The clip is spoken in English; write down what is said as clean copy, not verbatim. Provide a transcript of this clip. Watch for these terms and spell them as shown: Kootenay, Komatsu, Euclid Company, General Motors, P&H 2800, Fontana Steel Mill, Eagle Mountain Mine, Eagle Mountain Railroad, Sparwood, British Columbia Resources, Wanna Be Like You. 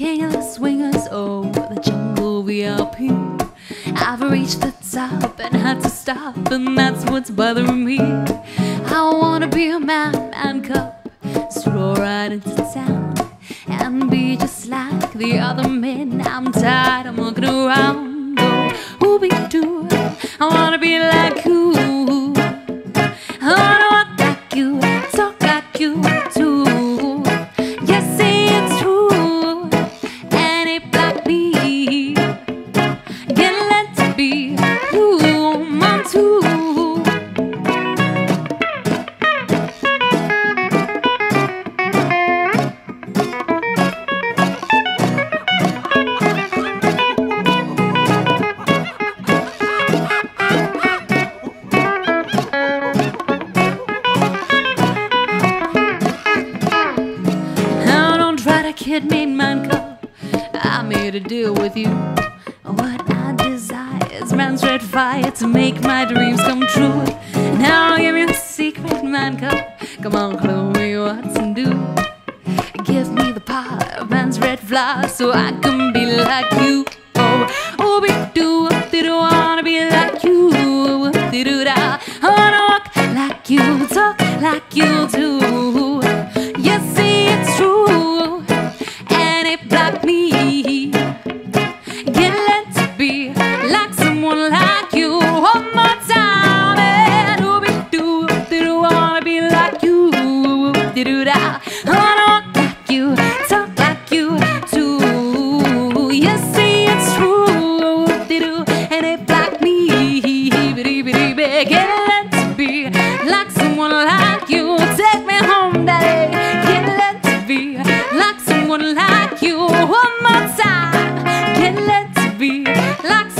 king of the swingers, oh, the jungle VIP. I've reached the top and had to stop, and that's what's bothering me. I wanna be a man cub, stroll right into town, and be just like the other men. I'm tired of walking around. Oh, Ooby-doo, I wanna be like you. I wanna walk like you, talk like you too. Yes, it's true, anybody can let be you, mom too. Kid made man cub, I made a deal with you. What I desire is man's red fire to make my dreams come true. Now give me the secret, man cub. Come on, clue me what's to do. Give me the power of man's red flower so I can be like you. Oh, ooby-doo, wanna be like you. Ooby-doo-da, wanna walk like you, talk like you do. You see, it's true. Like me, get let to be like someone like you. One more time, and ooby-doo, doo-doo, wanna be like you. Doo-doo-da, wanna walk like you, talk like you too. You see, it's true, doo-doo, and it like me, be get let to be like someone like you. Take me home, daddy. Get let to be like someone like you. One more time, get let be like